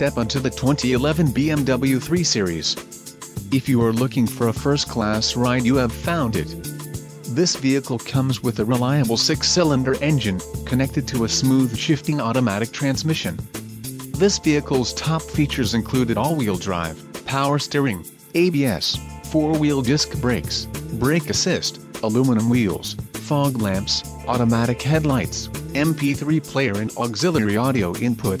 step onto the 2011 BMW 3 Series. If you are looking for a first-class ride, you have found it. This vehicle comes with a reliable 6-cylinder engine, connected to a smooth shifting automatic transmission. This vehicle's top features included all-wheel drive, power steering, ABS, 4-wheel disc brakes, brake assist, aluminum wheels, fog lamps, automatic headlights, MP3 player and auxiliary audio input.